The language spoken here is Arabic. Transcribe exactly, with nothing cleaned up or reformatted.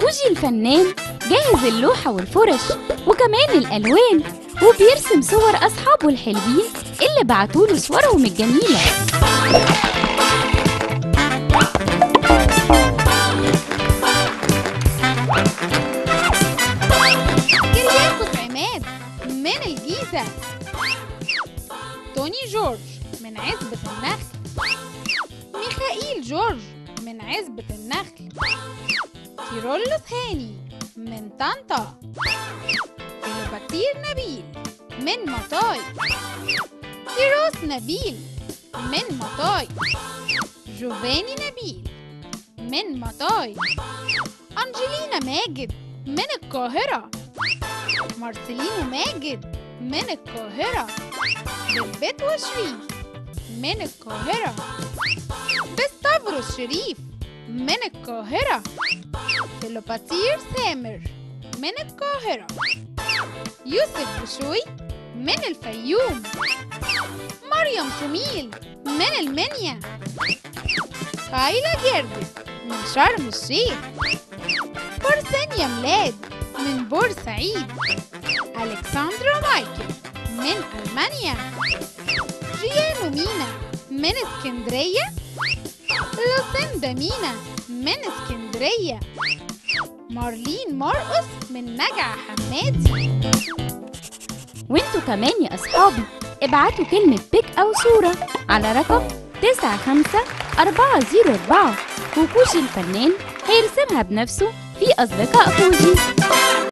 كوچى الفنان جاهز اللوحة والفرش وكمان الألوان، وبيرسم صور أصحابه الحلوين اللي بعتوله صورهم الجميلة. كيرياكوس عماد من الجيزة، تونى جورج من عزبة النخل، ميخائيل جورج من عزبة النخل، كيرلس هاني من طنطا، فيلوباتير نبيل من مطاي، كيروس نبيل من مطاي، چوفاني نبيل من مطاي، أنچيلينا ماجد من القاهرة، مارسلينو ماجد من القاهرة، بربتوا شريف من القاهرة، بارثينيا شريف من القاهرة، تيلوباتير سامر من القاهرة، يوسف بشوي من الفيوم، مريم سميل من المنيا، كايلا جيردو من شرم الشيخ، بارثينيا ميلاد من بورسعيد، ألكساندرا مايكل من ألمانيا، جيانو مينا من اسكندرية، روسن دمينا من اسكندرية، مارلين مرقص من نجع حمادي. وانتوا كمان يا أصحابي ابعتوا كلمة بيك أو صورة على رقم تسعة خمسة أربعة صفر أربعة وكوچى الفنان هيرسمها بنفسه في أصدقاء كوچى.